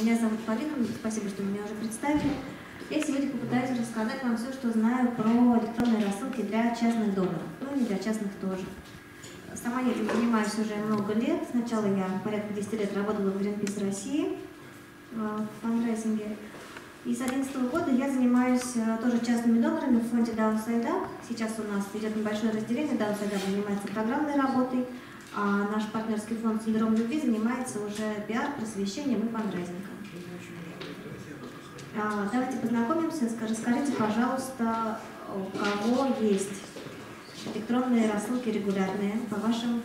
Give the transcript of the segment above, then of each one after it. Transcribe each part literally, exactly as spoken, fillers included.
Меня зовут Полина, спасибо, что меня уже представили. Я сегодня попытаюсь рассказать вам все, что знаю про электронные рассылки для частных доноров, ну и для частных тоже. Сама я этим занимаюсь уже много лет. Сначала я порядка десяти лет работала в Гринпис России в фандрейсинге. И с две тысячи одиннадцатого года я занимаюсь тоже частными донорами в фонде Downside Up. Сейчас у нас идет небольшое разделение. Downside Up занимается программной работой, а наш партнерский фонд «Синдром любви» занимается уже пиар, просвещением и фандрейзингом. А, давайте познакомимся. Расскажите, пожалуйста, у кого есть электронные рассылки регулярные по вашим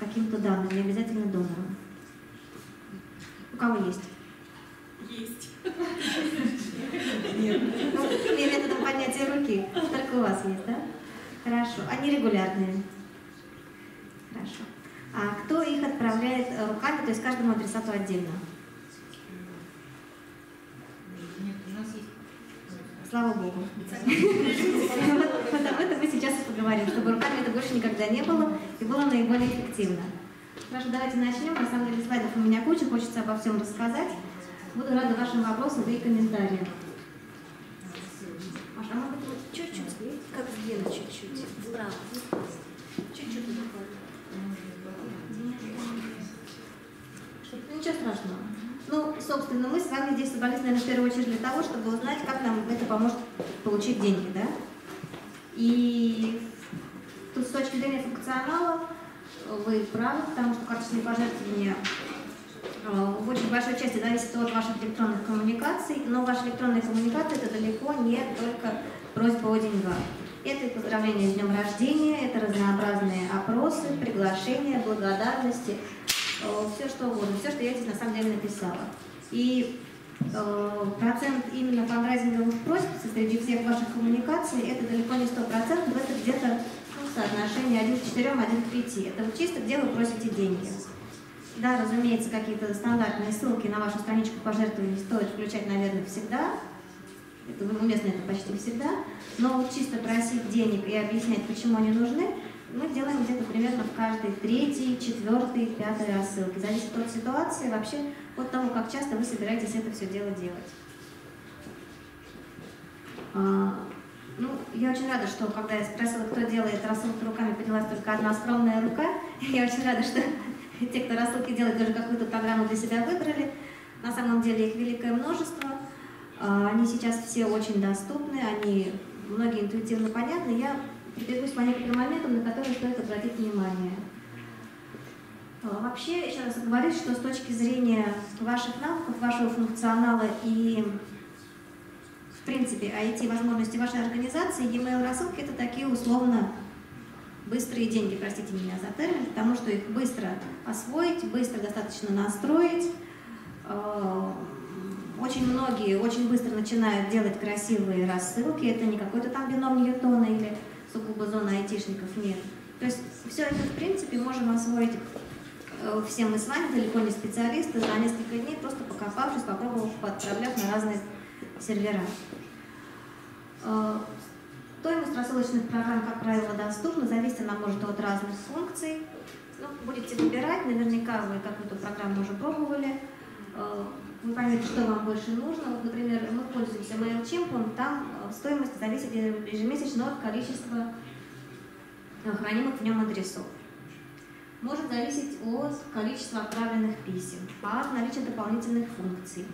каким-то данным, не обязательно донорам. У кого есть? Есть. Нет. Ну, методом поднятия руки. Только у вас есть, да? Хорошо. Они регулярные. Хорошо. А кто их отправляет руками, то есть каждому адресату отдельно? Нет, у нас есть. Слава Богу. Вот об этом мы сейчас и поговорим, чтобы руками это больше никогда не было и было наиболее эффективно. Хорошо, давайте начнем. На самом деле слайдов у меня куча, хочется обо всем рассказать. Буду рада вашим вопросам и комментариям. Маша, а мы будем чуть-чуть, как Гена, чуть-чуть. Браво. Чуть-чуть заходит. Ничего страшного. Ну, собственно, мы с вами здесь собрались, наверное, в первую очередь для того, чтобы узнать, как нам это поможет получить деньги, да? И тут с точки зрения функционала вы правы, потому что карточные пожертвования в очень большой части зависит от ваших электронных коммуникаций, но ваши электронные коммуникации это далеко не только просьба о деньгах. Это и поздравления с днем рождения, это разнообразные опросы, приглашения, благодарности, все что угодно, все, что я здесь на самом деле написала. И э, процент именно фандрайзинговых просьб среди всех ваших коммуникаций это далеко не сто процентов, это где-то ну, соотношение один к четырем, один к пяти. Это чисто где вы просите деньги. Да, разумеется, какие-то стандартные ссылки на вашу страничку пожертвований стоит включать, наверное, всегда. Это уместно, это почти всегда. Но вот чисто просить денег и объяснять, почему они нужны, мы делаем где-то примерно в каждой третьей, четвертой, пятой рассылке. Зависит от ситуации, вообще от того, как часто вы собираетесь это все дело делать. А, ну, я очень рада, что когда я спросила, кто делает рассылку руками, поднялась только одна скромная рука. Я очень рада, что те, кто рассылки делает, даже какую-то программу для себя выбрали. На самом деле их великое множество. Они сейчас все очень доступны, они многие интуитивно понятны. Я прибегусь по некоторым моментам, на которые стоит обратить внимание. Вообще, еще раз говорю, что с точки зрения ваших навыков, вашего функционала и, в принципе, ай ти-возможности вашей организации, e-mail-рассылки – это такие условно быстрые деньги, простите меня за термин, потому что их быстро освоить, быстро достаточно настроить. Очень многие очень быстро начинают делать красивые рассылки. Это не какой-то там бином Ньютона или сугубо зона айтишников, нет. То есть все это, в принципе, можем освоить все мы с вами, далеко не специалисты, за несколько дней, просто покопавшись, попробовав, подправляв на разные сервера. Стоимость рассылочных программ, как правило, доступна, зависит она может от разных функций. Ну, будете выбирать, наверняка вы какую-то программу уже пробовали, вы поймете, что вам больше нужно. Вот, например, мы пользуемся mailchimp, там стоимость зависит ежемесячно от количества хранимых в нем адресов. Может зависеть от количества отправленных писем, от наличия дополнительных функций,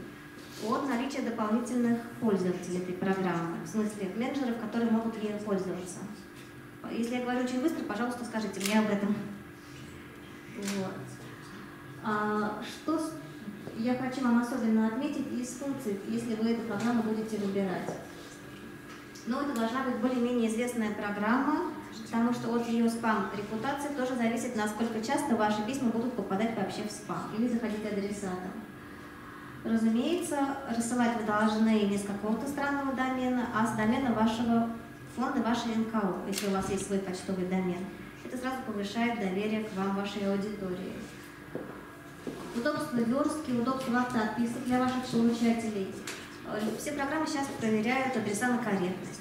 от наличия дополнительных пользователей этой программы, в смысле менеджеров, которые могут ею пользоваться. Если я говорю очень быстро, пожалуйста, скажите мне об этом. Вот. А, что я хочу вам особенно отметить из функций, если вы эту программу будете выбирать? Но это должна быть более-менее известная программа, потому что от ее спам-репутации тоже зависит, насколько часто ваши письма будут попадать вообще в спам или заходить адресатом. Разумеется, рассылать вы должны не с какого-то странного домена, а с домена вашего фонда, вашей эн ка о, если у вас есть свой почтовый домен. Это сразу повышает доверие к вам, вашей аудитории. Удобство верстки, удобство автоотписок для ваших получателей. Все программы сейчас проверяют адреса на корректность.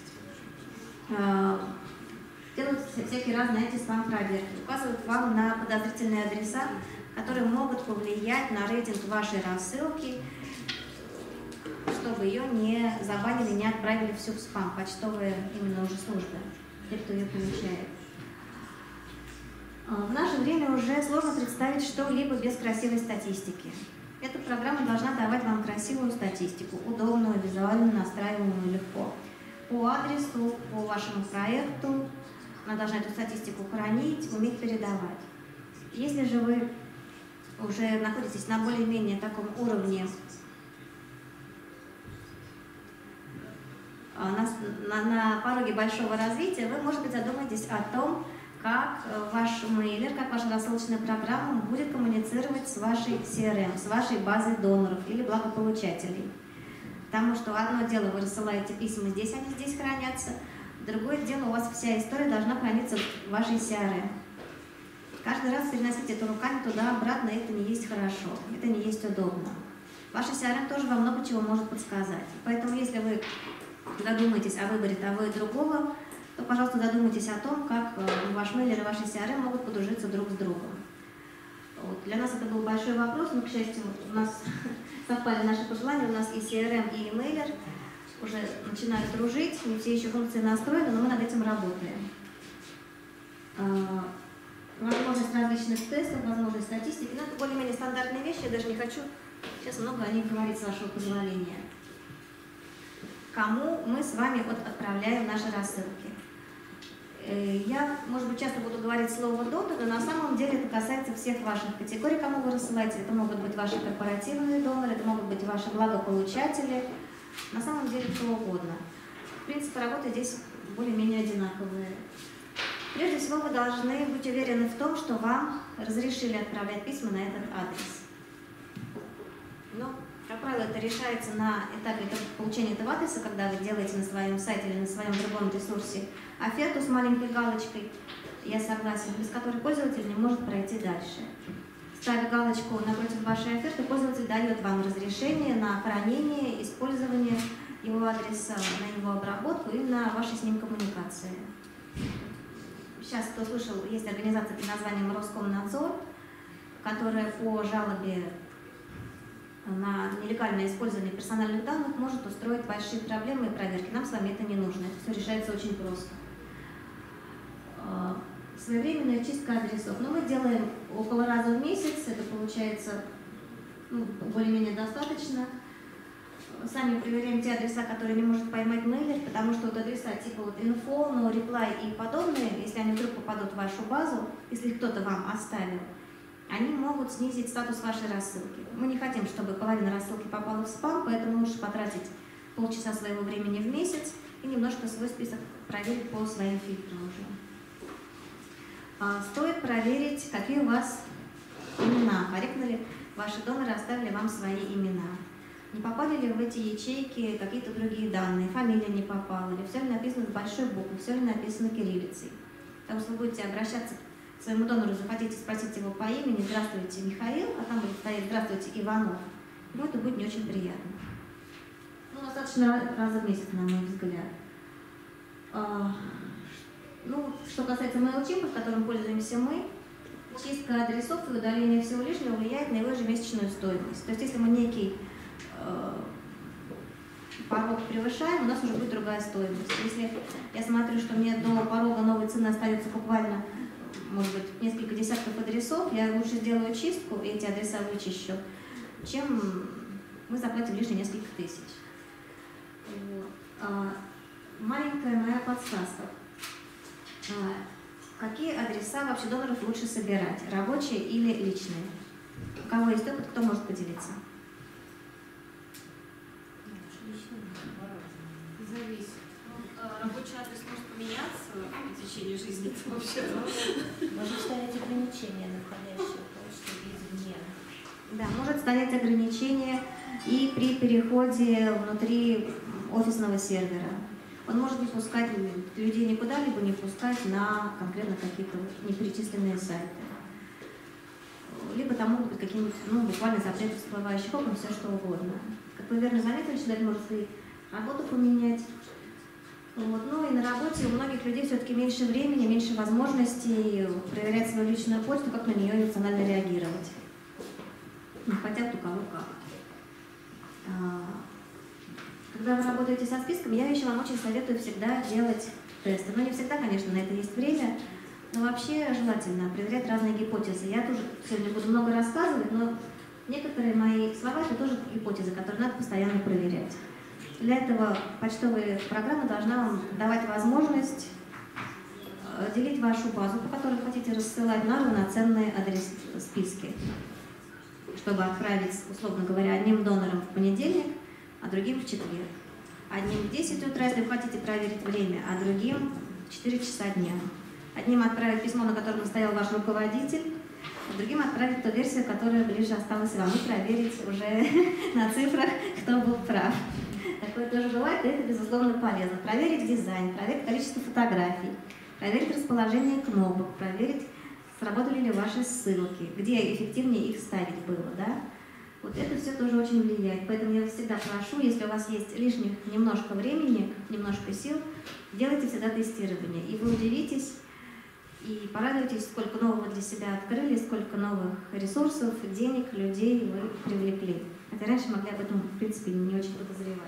Делают всякие разные эти спам-проверки, указывают вам на подозрительные адреса, которые могут повлиять на рейтинг вашей рассылки чтобы ее не забанили, не отправили всю в спам, почтовые именно уже службы, те, кто ее получает. В наше время уже сложно представить что-либо без красивой статистики. Эта программа должна давать вам красивую статистику, удобную, визуально настраиваемую легко. По адресу, по вашему проекту, она должна эту статистику хранить, уметь передавать. Если же вы уже находитесь на более-менее таком уровне, на, на, на пороге большого развития, вы, может быть, задумаетесь о том, как ваш мейлер, как ваша рассылочная программа будет коммуницировать с вашей си эр эм, с вашей базой доноров или благополучателей. Потому что одно дело, вы рассылаете письма, здесь они здесь хранятся, другое дело, у вас вся история должна храниться в вашей си эр эм. Каждый раз переносить это руками туда-обратно, это не есть хорошо, это не есть удобно. Ваша си эр эм тоже вам много чего может подсказать. Поэтому, если вы задумаетесь о выборе того и другого, то, пожалуйста, задумайтесь о том, как ваш мейлер и ваши си эр эм могут подружиться друг с другом. Вот. Для нас это был большой вопрос, но, к счастью, у нас совпали наши пожелания, у нас и си эр эм, и мейлер уже начинают дружить, не все еще функции настроены, но мы над этим работаем. Возможность различных тестов, возможность статистики, но это более-менее стандартные вещи, я даже не хочу сейчас много о них говорить, с вашего позволения. Кому мы с вами вот отправляем наши рассылки. Я, может быть, часто буду говорить слово «донор», но на самом деле это касается всех ваших категорий, кому вы рассылаете. Это могут быть ваши корпоративные доноры, это могут быть ваши благополучатели, на самом деле кто угодно. В принципе, работы здесь более-менее одинаковые. Прежде всего, вы должны быть уверены в том, что вам разрешили отправлять письма на этот адрес. Но как правило, это решается на этапе получения этого адреса, когда вы делаете на своем сайте или на своем другом ресурсе оферту с маленькой галочкой «Я согласен», без которой пользователь не может пройти дальше. Ставя галочку напротив вашей оферты, пользователь дает вам разрешение на хранение, использование его адреса, на его обработку и на ваши с ним коммуникации. Сейчас, кто слышал, есть организация под названием Роскомнадзор, которая по жалобе на нелегальное использование персональных данных может устроить большие проблемы и проверки. Нам с вами это не нужно. Это все решается очень просто. Своевременная чистка адресов. Но мы делаем около раза в месяц. Это получается ну, более-менее достаточно. Сами проверяем те адреса, которые не может поймать мейлер, потому что вот адреса типа вот инфо, но реплай и подобные, если они вдруг попадут в вашу базу, если кто-то вам оставил, они могут снизить статус вашей рассылки. Мы не хотим, чтобы половина рассылки попала в спам, поэтому лучше потратить полчаса своего времени в месяц и немножко свой список проверить по своим фильтрам уже. А, стоит проверить, какие у вас имена, корректно ли ваши доноры оставили вам свои имена. Не попали ли в эти ячейки какие-то другие данные, фамилия не попала ли, все ли написано с большой буквы, все ли написано кириллицей. Потому что вы будете обращаться к своему донору, захотите спросить его по имени «Здравствуйте, Михаил», а там будет стоять «Здравствуйте, Иванов». Ну, это будет не очень приятно. Ну, достаточно раза в месяц, на мой взгляд. А, ну, что касается MailChimp, которым пользуемся мы, чистка адресов и удаление всего лишнего влияет на его ежемесячную стоимость. То есть, если мы некий э, порог превышаем, у нас уже будет другая стоимость. Если я смотрю, что мне до порога новой цены остается буквально может быть, несколько десятков адресов, я лучше сделаю чистку, и эти адреса вычищу, чем мы заплатим лишние несколько тысяч. Вот. А, маленькая моя подсказка. А, какие адреса вообще доноров лучше собирать, рабочие или личные? У кого есть опыт, кто может поделиться? Зависит. Рабочий адрес может поменяться в течение жизни, это вообще-то. Может стоять ограничение, находящее то, что извне. Да, может стоять ограничение и при переходе внутри офисного сервера. Он может не пускать людей никуда, либо не пускать на конкретно какие-то неперечисленные сайты. Либо там могут быть какие-нибудь, ну, буквально запреты всплывающих окон, все что угодно. Как вы верно заметили, человек может и работу поменять. Вот. Ну и на работе у многих людей все-таки меньше времени, меньше возможностей проверять свою личную почту, как на нее эмоционально реагировать. Ну, хотя у кого как. когда вы работаете со списком, я еще вам очень советую всегда делать тесты. Но не всегда, конечно, на это есть время. Но вообще желательно проверять разные гипотезы. Я тоже сегодня буду много рассказывать, но некоторые мои слова — это тоже гипотезы, которые надо постоянно проверять. Для этого почтовая программа должна вам давать возможность делить вашу базу, по которой хотите рассылать, на равноценные адрес списки, чтобы отправить, условно говоря, одним донором в понедельник, а другим в четверг. Одним в десять утра, если вы хотите проверить время, а другим в четыре часа дня. Одним отправить письмо, на котором стоял ваш руководитель, а другим отправить ту версию, которая ближе осталась вам, и проверить уже на цифрах, кто был прав. Такое тоже бывает, и это, безусловно, полезно. Проверить дизайн, проверить количество фотографий, проверить расположение кнопок, проверить, сработали ли ваши ссылки, где эффективнее их ставить было, да? Вот это все тоже очень влияет. Поэтому я всегда прошу, если у вас есть лишних немножко времени, немножко сил, делайте всегда тестирование. И вы удивитесь и порадуйтесь, сколько нового для себя открыли, сколько новых ресурсов, денег, людей вы привлекли. Хотя раньше могли об этом, в принципе, не очень подозревать.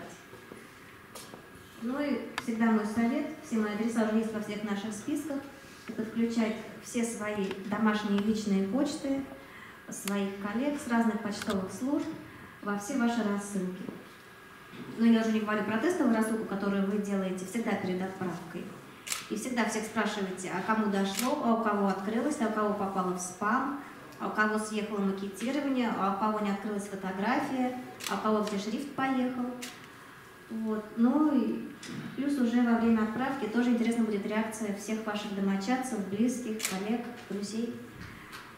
Ну и всегда мой совет, все мои адреса уже есть во всех наших списках, это включать все свои домашние личные почты, своих коллег с разных почтовых служб во все ваши рассылки. Но я уже не говорю про тестовую рассылку, которую вы делаете всегда перед отправкой. И всегда всех спрашиваете, а кому дошло, а у кого открылось, а у кого попало в спам, а у кого съехало макетирование, а у кого не открылась фотография, а у кого где шрифт поехал. Вот. Ну и плюс уже во время отправки тоже интересна будет реакция всех ваших домочадцев, близких, коллег, друзей,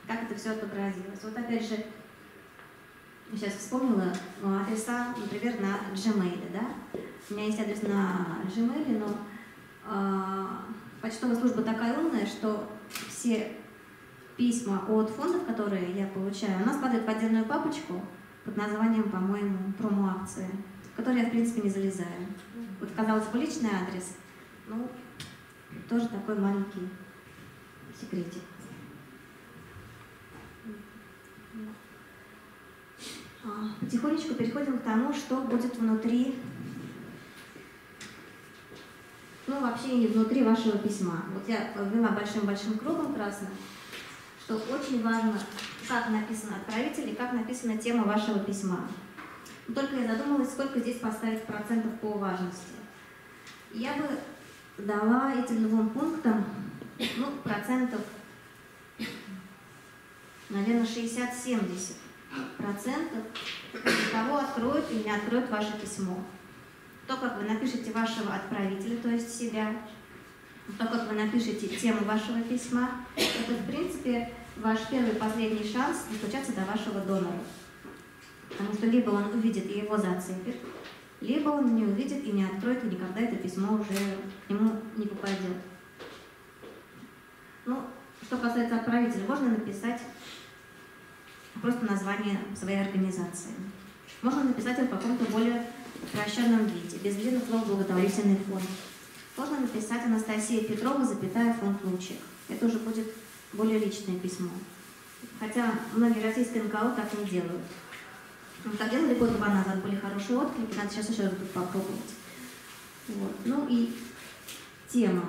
как это все отобразилось. Вот опять же, сейчас вспомнила адреса, например, на Gmail, да? У меня есть адрес на Gmail, но э, почтовая служба такая умная, что все письма от фондов, которые я получаю, у нас падают в отдельную папочку под названием, по-моему, промо-акция, в которую я, в принципе, не залезаю. Вот, казалось бы, личный адрес, ну, тоже такой маленький секретик. Потихонечку переходим к тому, что будет внутри, ну, вообще не внутри вашего письма. Вот я ввела большим-большим кругом красным, что очень важно, как написано отправитель и как написана тема вашего письма. Но только я задумалась, сколько здесь поставить процентов по важности. Я бы дала этим двум пунктам, ну, процентов, наверное, шестьдесят-семьдесят. Процентов того, откроют или не откроют ваше письмо. То, как вы напишете вашего отправителя, то есть себя, то, как вы напишете тему вашего письма, это, в принципе, ваш первый и последний шанс достучаться до вашего донора. Потому что либо он увидит и его зацепит, либо он не увидит и не откроет, и никогда это письмо уже к нему не попадет. Ну, что касается отправителя, можно написать просто название своей организации. Можно написать его в каком-то более упрощенном виде, без длинных слов «благотворительный фонд». Можно написать «Анастасия Петрова, запятая, фонд «Лучик». Это уже будет более личное письмо. Хотя многие российские НКО так не делают. Но так делали год-два назад, были хорошие отклики, надо сейчас еще раз тут попробовать. Вот. Ну и тема.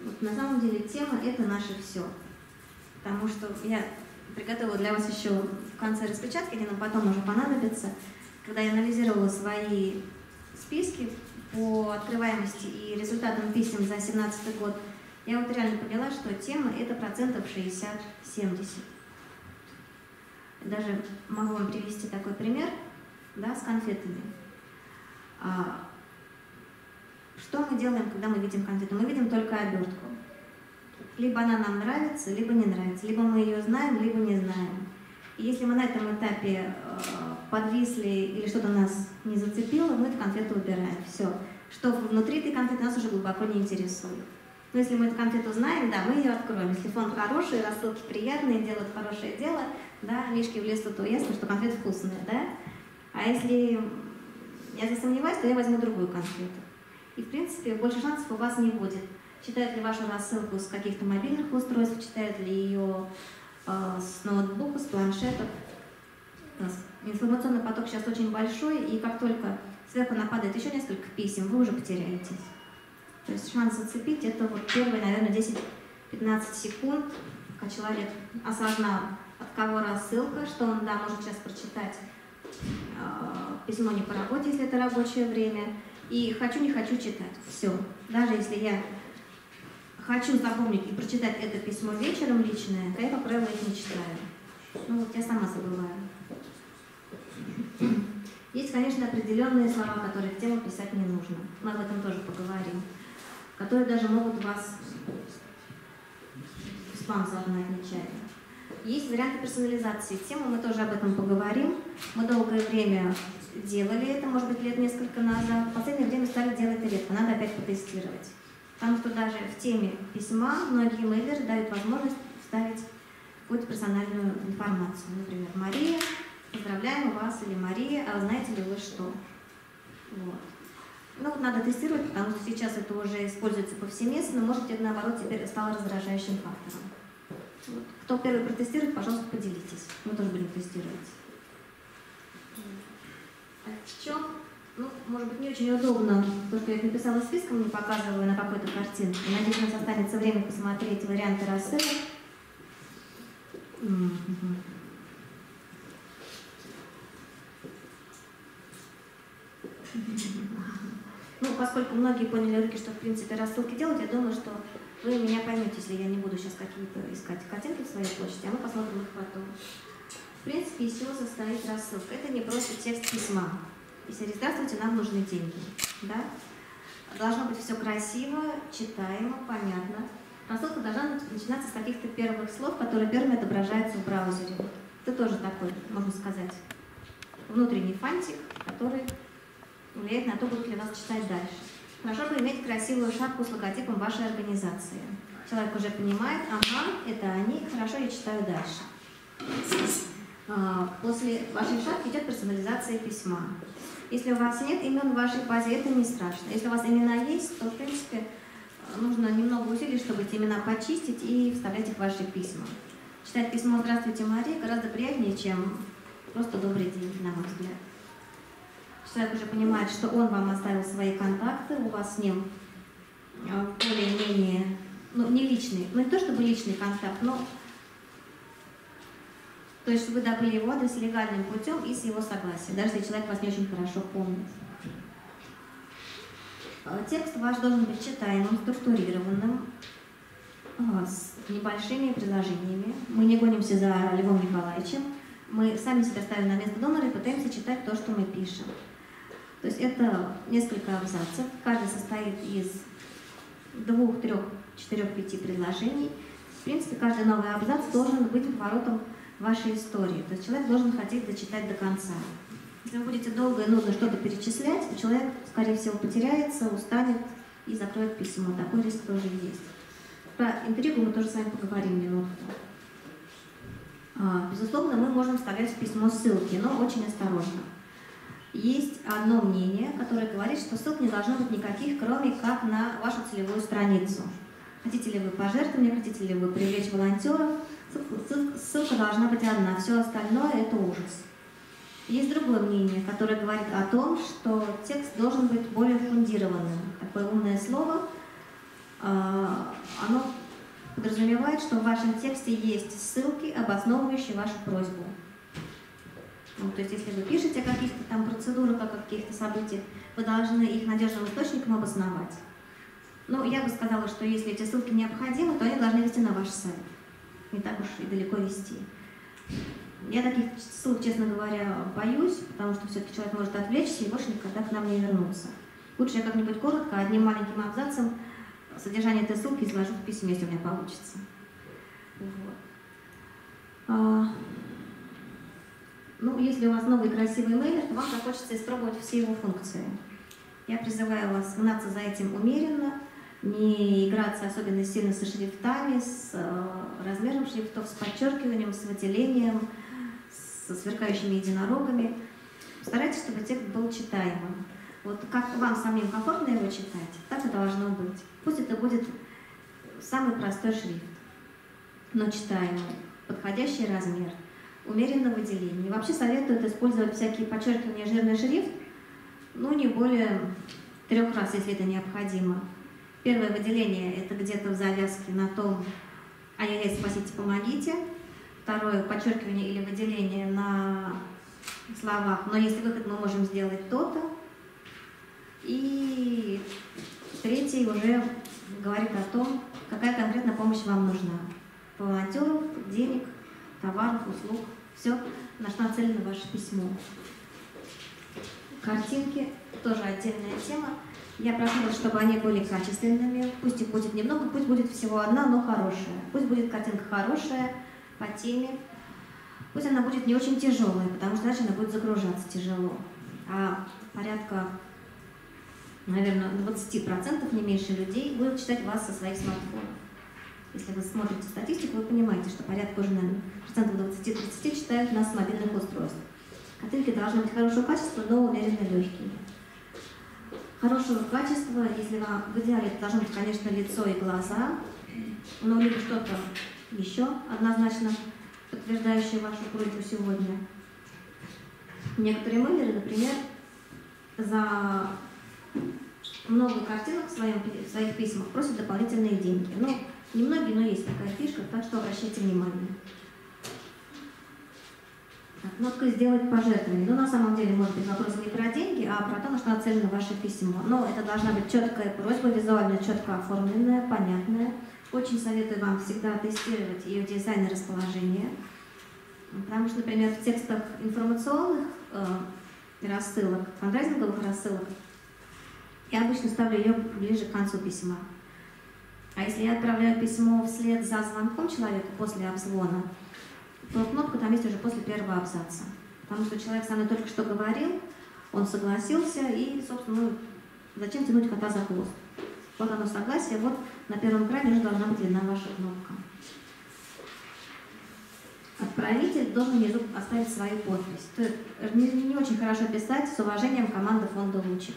Вот, на самом деле тема — это наше все. Потому что я приготовила для вас еще в конце распечатки, они нам потом уже понадобятся. Когда я анализировала свои списки по открываемости и результатам писем за две тысячи семнадцатый год, я вот реально поняла, что тема — это процентов шестьдесят-семьдесят. Даже могу вам привести такой пример, да, с конфетами. А, что мы делаем, когда мы видим конфету? Мы видим только обертку. Либо она нам нравится, либо не нравится. Либо мы ее знаем, либо не знаем. И если мы на этом этапе э, подвисли или что-то нас не зацепило, мы эту конфету убираем. Все. Что внутри этой конфеты нас уже глубоко не интересует. Но если мы эту конфету знаем, да, мы ее откроем. Если фонд хороший, рассылки приятные, делают хорошее дело, да, мишки в лесу, то ясно, что конфеты вкусные, да? А если я засомневаюсь, то я возьму другую конфету. И, в принципе, больше шансов у вас не будет. Читают ли вашу рассылку с каких-то мобильных устройств, читают ли ее э, с ноутбука, с планшетов. Информационный поток сейчас очень большой, и как только сверху нападает еще несколько писем, вы уже потеряетесь. То есть шанс зацепить — это вот первые, наверное, десять-пятнадцать секунд, пока человек осознал, от кого рассылка, что он, да, может сейчас прочитать э, письмо не по работе, если это рабочее время, и хочу-не хочу читать, все. Даже если я хочу запомнить и прочитать это письмо вечером личное, то я, по правилу, их не читаю. Ну вот я сама забываю. Есть, конечно, определенные слова, которые в тему писать не нужно. Мы об этом тоже поговорим. Которые даже могут вас в спам загнать нечаянно. Есть варианты персонализации темы, мы тоже об этом поговорим. Мы долгое время делали это, может быть, лет несколько назад. В последнее время стали делать это редко, надо опять потестировать. Потому что даже в теме письма многие мейлеры дают возможность вставить какую-то персональную информацию. Например, Мария, поздравляем вас, или Мария, а знаете ли вы что? Вот. Ну, вот надо тестировать, потому что сейчас это уже используется повсеместно, может, это, наоборот, теперь стало раздражающим фактором. Вот. Кто первый протестирует, пожалуйста, поделитесь. Мы тоже будем тестировать. А в чем? Ну, может быть, не очень удобно, то, что я их написала списком, не показываю на какой-то картинке. Надеюсь, у нас останется время посмотреть варианты рассылок. Ну, поскольку многие поняли руки, что в принципе рассылки делать, я думаю, что вы меня поймете, если я не буду сейчас какие-то искать картинки в своей почте, а мы посмотрим их потом. В принципе, из чего состоит рассылка? Это не просто текст письма. Если «Здравствуйте, нам нужны деньги». Да? Должно быть все красиво, читаемо, понятно. Рассылка должна начинаться с каких-то первых слов, которые первыми отображаются в браузере. Это тоже такой, можно сказать, внутренний фантик, который влияет на то, будут ли вас читать дальше. Хорошо бы иметь красивую шапку с логотипом вашей организации. Человек уже понимает, ага, это они, хорошо, я читаю дальше. После вашей шапки идет персонализация письма. Если у вас нет имен в вашей базе, это не страшно. Если у вас имена есть, то, в принципе, нужно немного усилий, чтобы эти имена почистить и вставлять их в ваши письма. Читать письмо «Здравствуйте, Мария» гораздо приятнее, чем просто «Добрый день», на мой взгляд. Человек уже понимает, что он вам оставил свои контакты, у вас с ним более-менее, ну, не личный, ну, не то чтобы личный контакт, но то есть вы добыли его адрес легальным путем и с его согласия, даже если человек вас не очень хорошо помнит. Текст ваш должен быть читаемым, структурированным, с небольшими предложениями. Мы не гонимся за Львом Николаевичем, мы сами себя ставим на место донора и пытаемся читать то, что мы пишем. То есть это несколько абзацев, каждый состоит из двух, трех, четырех, пяти предложений. В принципе, каждый новый абзац должен быть поворотом вашей истории, то есть человек должен хотеть дочитать до конца. Если вы будете долго и нужно что-то перечислять, то человек, скорее всего, потеряется, устанет и закроет письмо. Такой риск тоже есть. Про интригу мы тоже с вами поговорим минутку. Безусловно, мы можем вставлять в письмо ссылки, но очень осторожно. Есть одно мнение, которое говорит, что ссылок не должно быть никаких, кроме как на вашу целевую страницу. Хотите ли вы пожертвования, хотите ли вы привлечь волонтеров, ссылка, ссылка должна быть одна, все остальное – это ужас. Есть другое мнение, которое говорит о том, что текст должен быть более фундированным. Такое умное слово, оно подразумевает, что в вашем тексте есть ссылки, обосновывающие вашу просьбу. Ну, то есть, если вы пишете о каких-то там процедурах, о каких-то событиях, вы должны их надежным источником обосновать. Ну, я бы сказала, что если эти ссылки необходимы, то они должны вести на ваш сайт. Не так уж и далеко вести. Я таких ссылок, честно говоря, боюсь, потому что все-таки человек может отвлечься и больше никогда к нам не вернуться. Лучше я как-нибудь коротко, одним маленьким абзацем содержание этой ссылки изложу в письме, если у меня получится. Вот. А, ну, если у вас новый красивый мейлер, то вам захочется испробовать все его функции. Я призываю вас гнаться за этим умеренно, не играться особенно сильно со шрифтами, с э, размером шрифтов, с подчеркиванием, с выделением, со сверкающими единорогами. Старайтесь, чтобы текст был читаемым. Вот как вам самим комфортно его читать, так и должно быть. Пусть это будет самый простой шрифт, но читаемый, подходящий размер, умеренное выделение. Вообще советуют использовать всякие подчеркивания, жирный шрифт ну, не более трех раз, если это необходимо. Первое выделение – это где-то в завязке на том «Ай-яй-яй, спасите, помогите». Второе – подчеркивание или выделение на словах «Но если выход, мы можем сделать то-то». И третий уже говорит о том, какая конкретно помощь вам нужна. Волонтеров, денег, товаров, услуг. Все, на что нацелено ваше письмо. Картинки – тоже отдельная тема. Я просила, чтобы они были качественными. Пусть их будет немного, пусть будет всего одна, но хорошая. Пусть будет картинка хорошая, по теме. Пусть она будет не очень тяжелая, потому что дальше она будет загружаться тяжело. А порядка, наверное, двадцати процентов, не меньше, людей будут читать вас со своих смартфонов. Если вы смотрите статистику, вы понимаете, что порядка уже, наверное, процентов двадцати-тридцати читают нас с мобильных устройств. Картинки должны быть хорошего качества, но умеренно легкие. Хорошего качества, если вам в идеале, это должно быть, конечно, лицо и глаза, но либо что-то еще однозначно подтверждающее вашу просьбу сегодня. Некоторые мейлеры, например, за много картинок в, своем, в своих письмах просят дополнительные деньги. Ну, немногие, но есть такая фишка, так что обращайте внимание. Кнопка «Сделать пожертвование». Ну, на самом деле, может быть, вопрос не про деньги, а про то, на что нацелено ваше письмо. Но это должна быть четкая просьба, визуально четко оформленная, понятная. Очень советую вам всегда тестировать ее дизайн и расположение. Потому что, например, в текстах информационных э, рассылок, фандрайзинговых рассылок, я обычно ставлю ее ближе к концу письма. А если я отправляю письмо вслед за звонком человеку после обзвона, то кнопка там есть уже после первого абзаца. Потому что человек со мной только что говорил, он согласился, и, собственно, ну, зачем тянуть кота за хвост? Вот оно согласие, вот на первом крае уже должна быть длина ваша кнопка. Отправитель должен внизу оставить свою подпись. То есть не, не очень хорошо писать «С уважением, команда фонда «Лучик».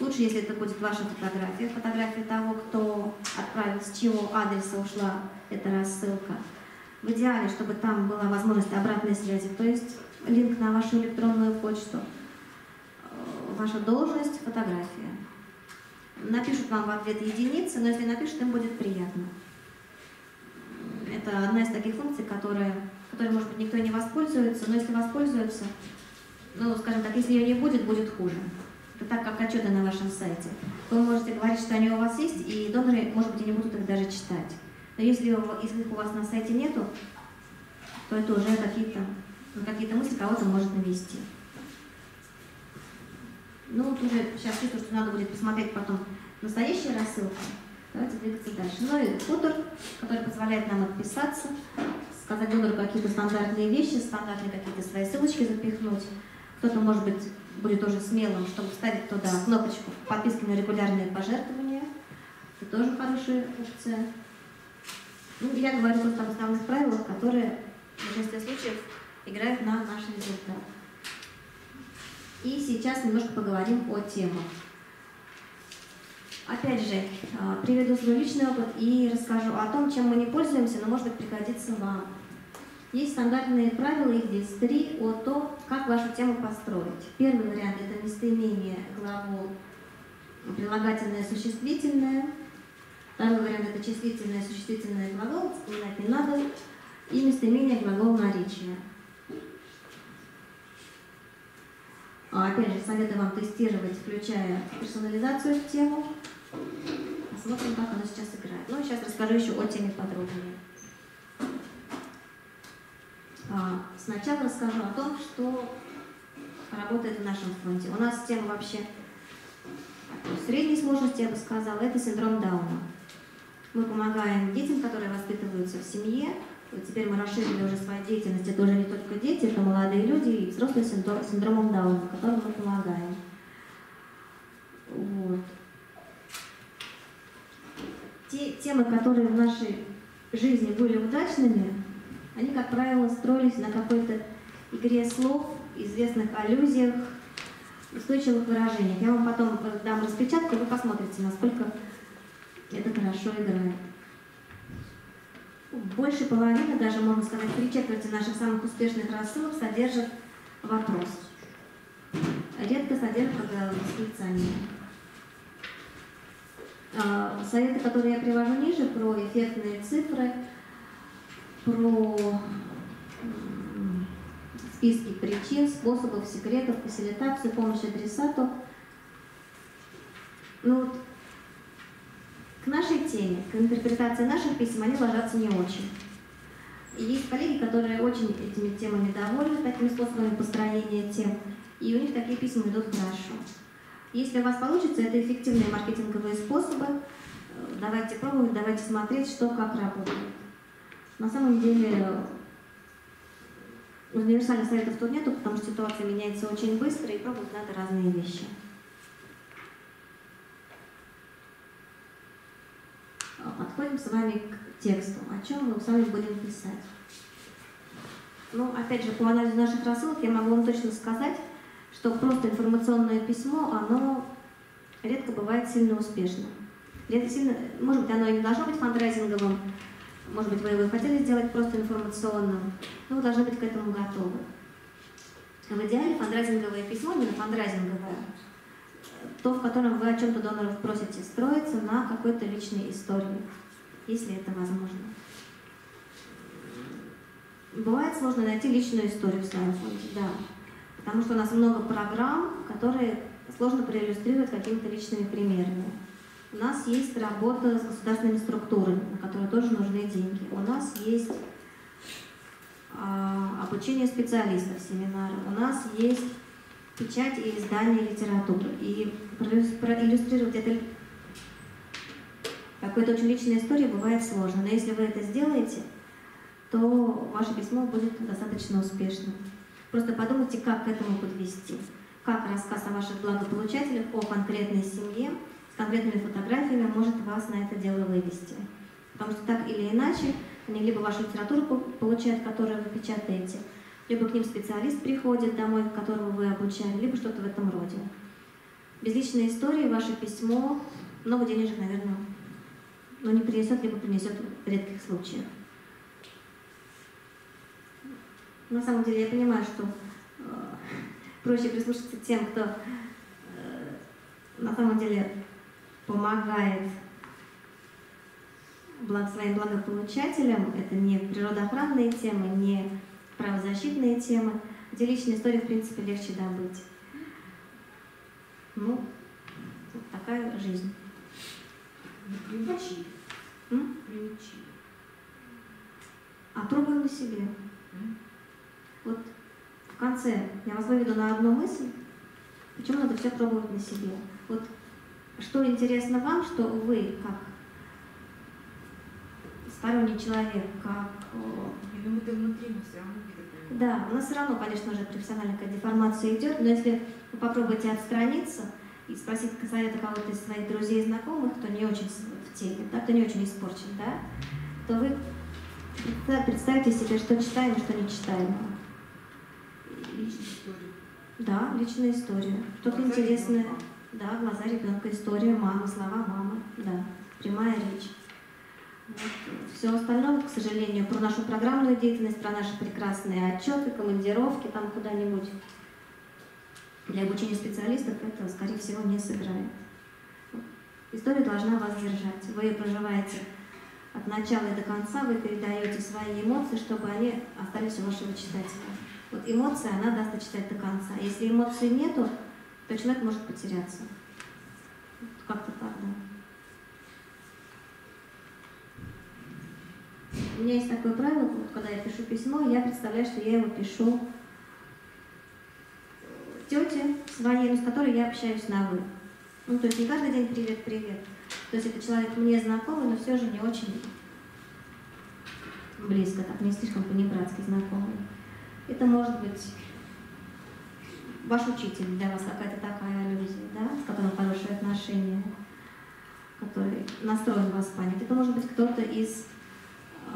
Лучше, если это будет ваша фотография, фотография того, кто отправил, с чего адреса ушла эта рассылка. В идеале, чтобы там была возможность обратной связи, то есть линк на вашу электронную почту, ваша должность, фотография. Напишут вам в ответ единицы, но если напишут, им будет приятно. Это одна из таких функций, которые, которые, может быть, никто не воспользуется, но если воспользуется, ну, скажем так, если ее не будет, будет хуже. Это так, как отчеты на вашем сайте. Вы можете говорить, что они у вас есть, и доноры, может быть, и не будут их даже читать. Но если, если их у вас на сайте нету, то это уже какие-то какие-то мысли кого-то может навести. Ну, вот уже сейчас чувствую, что надо будет посмотреть потом настоящие рассылки. Давайте двигаться дальше. Ну и футер, который позволяет нам отписаться, сказать донору какие-то стандартные вещи, стандартные какие-то свои ссылочки запихнуть. Кто-то, может быть, будет уже смелым, чтобы вставить туда кнопочку подписки на регулярные пожертвования. Это тоже хорошая опция. Ну, я говорю просто об основных правилах, которые в большинстве случаев играют на наш результат. И сейчас немножко поговорим о темах. Опять же, приведу свой личный опыт и расскажу о том, чем мы не пользуемся, но, может быть, пригодится вам. Есть стандартные правила, их здесь три, о том, как вашу тему построить. Первый вариант – это местоимение, глагол, прилагательное, существительное. Второй вариант – это числительное, существительное, глагол, вспоминать не надо, и местоимение, глагол, наречия. Опять же, советую вам тестировать, включая персонализацию в тему. Посмотрим, как оно сейчас играет. Ну и сейчас расскажу еще о теме подробнее. Сначала расскажу о том, что работает в нашем фонде. У нас тема вообще средней сложности, я бы сказала, это синдром Дауна. Мы помогаем детям, которые воспитываются в семье. Вот теперь мы расширили уже свою деятельность. Это уже не только дети, это молодые люди и взрослые с синдромом Дауна, которым мы помогаем. Вот. Те темы, которые в нашей жизни были удачными, они, как правило, строились на какой-то игре слов, известных аллюзиях, устойчивых выражениях. Я вам потом дам распечатку, и вы посмотрите, насколько это хорошо играет. Больше половины, даже, можно сказать, три четверти наших самых успешных рассылок содержат вопрос. Редко содержат под восклицанием. Советы, которые я привожу ниже, про эффектные цифры, про списки причин, способов, секретов, фасилитацию, помощь адресату. Ну, вот, к нашей теме, к интерпретации наших писем они ложатся не очень. И есть коллеги, которые очень этими темами довольны, такими способами построения тем, и у них такие письма идут хорошо. Если у вас получится, это эффективные маркетинговые способы. Давайте пробовать, давайте смотреть, что как работает. На самом деле универсальных советов тут нету, потому что ситуация меняется очень быстро, и пробовать надо разные вещи. Подходим с вами к тексту, о чем мы с вами будем писать. Ну, опять же, по анализу наших рассылок я могу вам точно сказать, что просто информационное письмо, оно редко бывает сильно успешным. Редко сильно, может быть, оно и не должно быть фандрайзинговым, может быть, вы его хотели сделать просто информационным, но вы должны быть к этому готовы. В идеале фандрайзинговое письмо, именно фандрайзинговое, то, в котором вы о чем-то доноров просите, строится на какой-то личной истории, если это возможно. Бывает сложно найти личную историю в своем фонде, да, потому что у нас много программ, которые сложно проиллюстрировать какими-то личными примерами. У нас есть работа с государственными структурами, на которые тоже нужны деньги. У нас есть э, обучение специалистов, семинары. У нас есть печать и издание литературы. И проиллюстрировать это какой-то очень личной истории бывает сложно. Но если вы это сделаете, то ваше письмо будет достаточно успешным. Просто подумайте, как к этому подвести. Как рассказ о ваших благополучателях, о конкретной семье, с конкретными фотографиями может вас на это дело вывести. Потому что так или иначе, они либо вашу литературу получают, которую вы печатаете, либо к ним специалист приходит домой, которого вы обучали, либо что-то в этом роде. Без личной истории ваше письмо много денежек, наверное, но не принесет, либо принесет в редких случаях. На самом деле я понимаю, что э, проще прислушаться к тем, кто э, на самом деле помогает благ, своим благополучателям. Это не природоохранные темы, не правозащитные темы, где личные истории, в принципе, легче добыть. Ну, вот такая жизнь. Приучи. Приучи. А пробуем на себе. М? Вот в конце я вас выведу на одну мысль, почему надо все пробовать на себе. Вот что интересно вам, что вы, как сторонний человек, как... Я думаю, это внутри мы все равно переходим. Да, у нас все равно, конечно же, профессиональная деформация идет, но если вы попробуете отстраниться и спросить совета кого-то из своих друзей и знакомых, кто не очень в теме, да, кто не очень испорчен, да, то вы представите себе, что читаем, что не читаем. Личная история. Да, личная история. Что-то интересное. Ребенка. Да, глаза ребенка, история мамы, слова мамы, да, прямая речь. Вот. Все остальное, к сожалению, про нашу программную деятельность, про наши прекрасные отчеты, командировки там куда-нибудь для обучения специалистов, это, скорее всего, не сыграет. История должна вас держать. Вы ее проживаете от начала и до конца, вы передаете свои эмоции, чтобы они остались у вашего читателя. Вот эмоции она даст дочитать до конца. Если эмоций нету, то человек может потеряться. Как-то так, да. У меня есть такое правило, вот, когда я пишу письмо, я представляю, что я его пишу тете своей, с которой я общаюсь на «вы». Ну, то есть не каждый день «привет-привет». То есть это человек мне знакомый, но все же не очень близко, так, не слишком по-небратски знакомый. Это может быть ваш учитель, для вас какая-то такая аллюзия, да, с которым хорошие отношения, который настроен вас понять. Это может быть кто-то из э,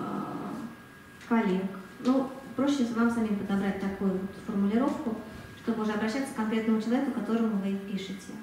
коллег. Ну, проще вам самим подобрать такую вот формулировку, чтобы уже обращаться к конкретному человеку, которому вы пишете.